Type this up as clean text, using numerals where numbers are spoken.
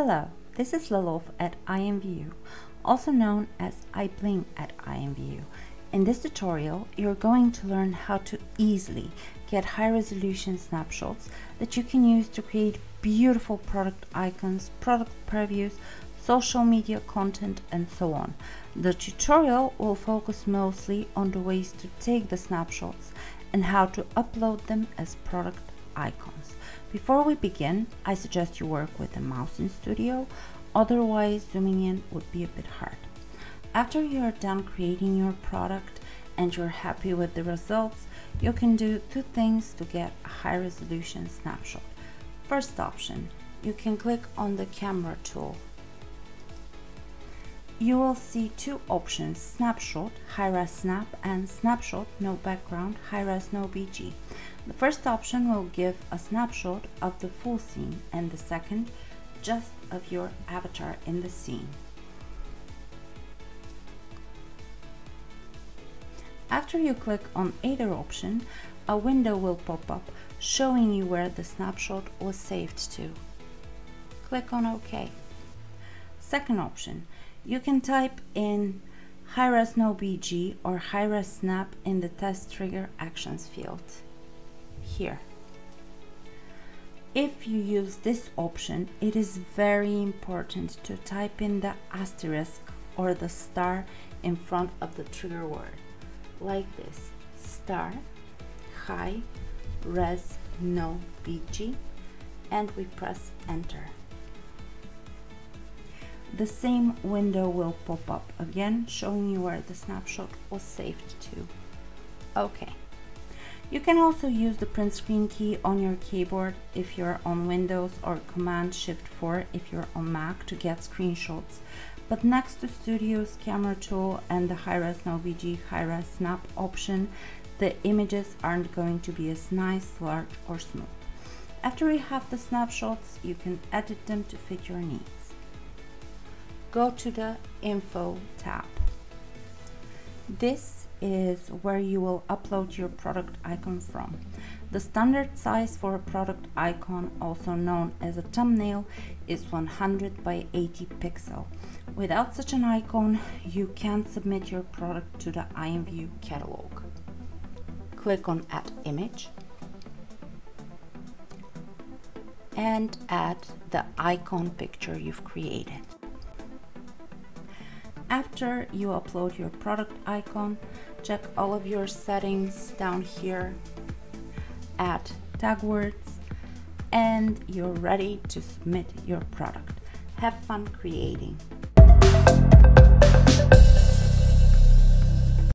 Hello, this is Lelof at IMVU, also known as iBling at IMVU. In this tutorial, you're going to learn how to easily get high-resolution snapshots that you can use to create beautiful product icons, product previews, social media content, and so on. The tutorial will focus mostly on the ways to take the snapshots and how to upload them as product icons. Before we begin, I suggest you work with a mouse in Studio, otherwise zooming in would be a bit hard. After you are done creating your product and you're happy with the results, you can do two things to get a high-resolution snapshot. First option, you can click on the camera tool. You will see two options, snapshot, high-res snap, and snapshot, no background, high-res no BG. The first option will give a snapshot of the full scene and the second just of your avatar in the scene. After you click on either option, a window will pop up showing you where the snapshot was saved to. Click on OK. Second option, you can type in high-res no BG or high-res snap in the test trigger actions field here. If you use this option, it is very important to type in the asterisk or the star in front of the trigger word. Like this, star, high, res, no, BG, and we press enter. The same window will pop up again, showing you where the snapshot was saved to. Okay. You can also use the print screen key on your keyboard if you're on Windows or Command-Shift-4 if you're on Mac to get screenshots. But next to Studio's camera tool and the high-res no BG, high-res snap option, the images aren't going to be as nice, large or smooth. After you have the snapshots, you can edit them to fit your needs. Go to the Info tab. This is where you will upload your product icon from. The standard size for a product icon, also known as a thumbnail, is 100 by 80 pixel. Without such an icon, you can't submit your product to the IMVU catalog. Click on Add Image and add the icon picture you've created. After you upload your product icon, check all of your settings down here, add tag words, and you're ready to submit your product. Have fun creating.